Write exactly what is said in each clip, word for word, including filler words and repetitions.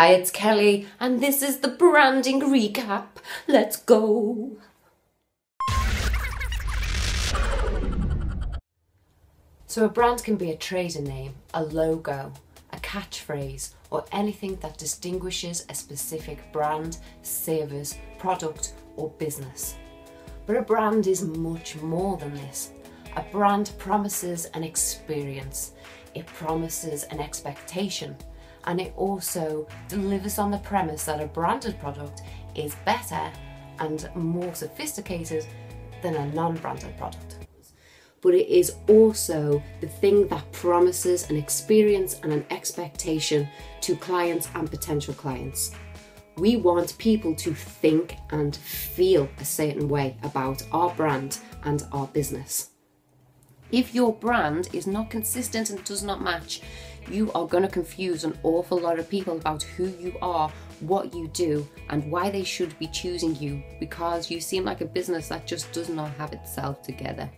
Hi, it's Kelly, and this is the branding recap. Let's go. So a brand can be a trader name, a logo, a catchphrase, or anything that distinguishes a specific brand, service, product, or business. But a brand is much more than this. A brand promises an experience, it promises an expectation, and it also delivers on the premise that a branded product is better and more sophisticated than a non-branded product. But it is also the thing that promises an experience and an expectation to clients and potential clients. We want people to think and feel a certain way about our brand and our business. If your brand is not consistent and does not match, you are going to confuse an awful lot of people about who you are, what you do, and why they should be choosing you, because you seem like a business that just does not have itself together.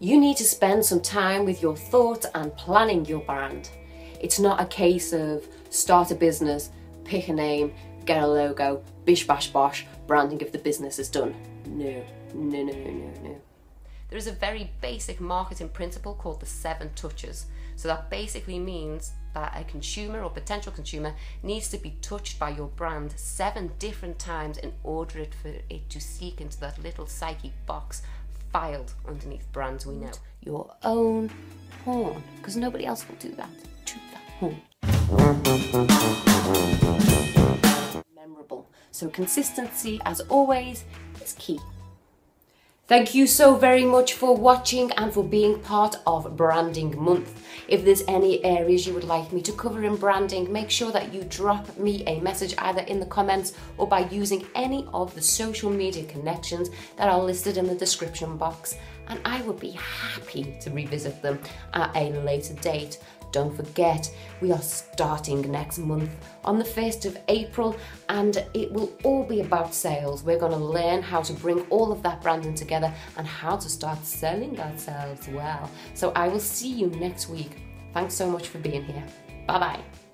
You need to spend some time with your thoughts and planning your brand. It's not a case of start a business, pick a name, get a logo, bish bash bosh, branding of the business is done. No, no, no, no, no, no. There is a very basic marketing principle called the seven touches. So that basically means that a consumer or potential consumer needs to be touched by your brand seven different times in order for it to seek into that little psyche box filed underneath brands we know. Your own horn, because nobody else will do that. Toot that horn. Memorable. So consistency, as always, is key. Thank you so very much for watching and for being part of Branding Month. If there's any areas you would like me to cover in branding, make sure that you drop me a message either in the comments or by using any of the social media connections that are listed in the description box, and I would be happy to revisit them at a later date. Don't forget, we are starting next month on the first of April, and it will all be about sales. We're going to learn how to bring all of that branding together and how to start selling ourselves well. So I will see you next week. Thanks so much for being here. Bye-bye.